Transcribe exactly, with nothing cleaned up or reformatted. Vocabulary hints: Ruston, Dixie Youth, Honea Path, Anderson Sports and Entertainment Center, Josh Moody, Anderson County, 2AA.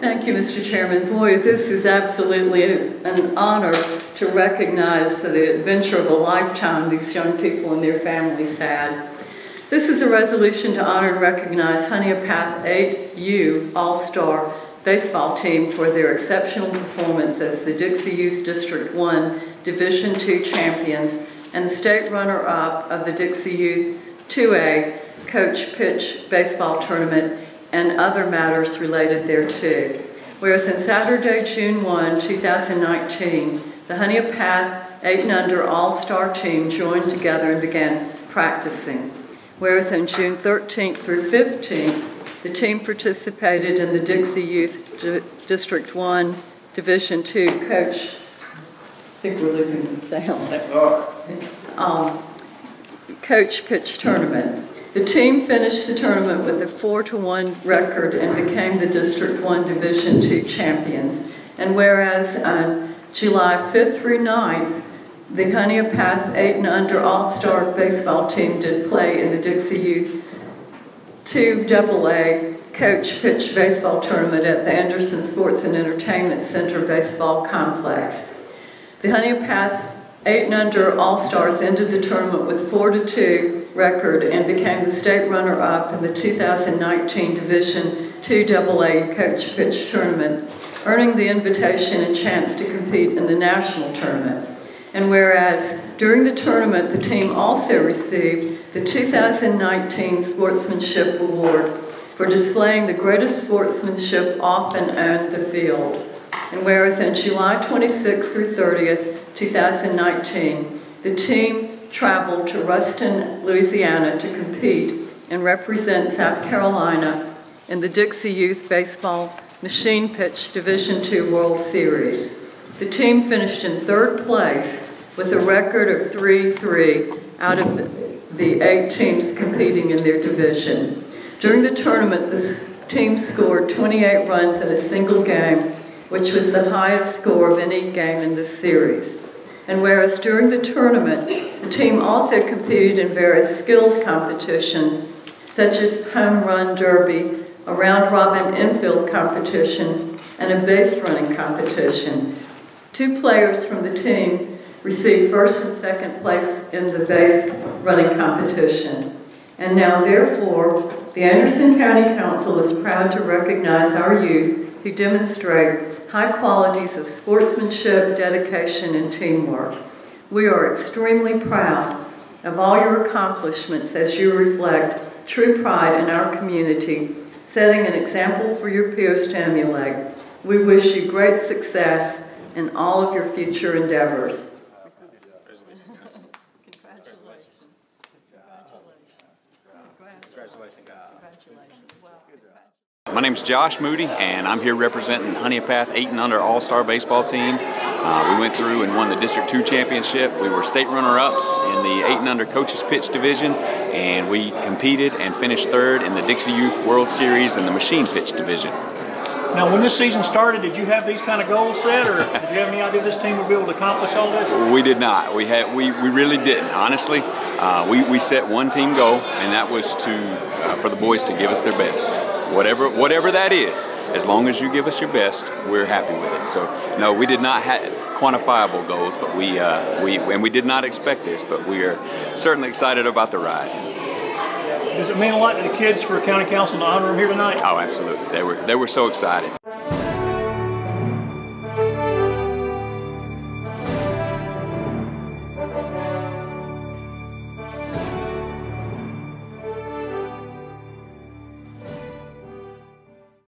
Thank you, Mister Chairman. Boy, this is absolutely an honor to recognize the adventure of a lifetime these young people and their families had. This is a resolution to honor and recognize Honea Path eight U All-Star Baseball Team for their exceptional performance as the Dixie Youth District one Division two champions and the state runner-up of the Dixie Youth two A Coach Pitch Baseball Tournament and other matters related thereto. Whereas on Saturday, June first, two thousand nineteen, the Honea Path eight and under All-Star Team joined together and began practicing. Whereas on June thirteenth through fifteenth, the team participated in the Dixie Youth D District one, Division two Coach, I think we're losing the sound, um, Coach Pitch Tournament. The team finished the tournament with a four to one record and became the District one Division two champions. And whereas on July fifth through ninth, the Honea Path eight and under All-Star Baseball Team did play in the Dixie Youth two double A Coach Pitch Baseball Tournament at the Anderson Sports and Entertainment Center Baseball Complex. The Honea Path eight and under All-Stars ended the tournament with four to two record and became the state runner-up in the two thousand nineteen Division two double A Coach Pitch Tournament, earning the invitation and chance to compete in the national tournament. And whereas during the tournament, the team also received the two thousand nineteen Sportsmanship Award for displaying the greatest sportsmanship off and on the field. And whereas on July twenty-sixth through thirtieth, two thousand nineteen, the team traveled to Ruston, Louisiana to compete and represent South Carolina in the Dixie Youth Baseball Machine Pitch Division two World Series. The team finished in third place with a record of three three out of the eight teams competing in their division. During the tournament, the team scored twenty-eight runs in a single game, which was the highest score of any game in this series. And whereas during the tournament, the team also competed in various skills competitions, such as home run derby, a round-robin infield competition, and a base running competition. Two players from the team received first and second place in the base running competition. And now, therefore, the Anderson County Council is proud to recognize our youth who demonstrate high qualities of sportsmanship, dedication, and teamwork. We are extremely proud of all your accomplishments as you reflect true pride in our community, setting an example for your peers to emulate. We wish you great success in all of your future endeavors. Congratulations. Congratulations. Congratulations. My name is Josh Moody, and I'm here representing Honea Path eight and under All-Star Baseball Team. Uh, we went through and won the District two Championship. We were state runner-ups in the eight and under Coaches Pitch Division, and we competed and finished third in the Dixie Youth World Series in the Machine Pitch Division. Now, when this season started, did you have these kind of goals set, or did you have any idea this team would be able to accomplish all this? We did not. We had we, we really didn't, honestly. Uh, we, we set one team goal, and that was to uh, for the boys to give us their best. Whatever whatever that is, as long as you give us your best, we're happy with it. So, no, we did not have quantifiable goals, but we, uh, we and we did not expect this, but we are certainly excited about the ride. Does it mean a lot to the kids for county council to honor them here tonight? Oh, absolutely. They were, they were so excited.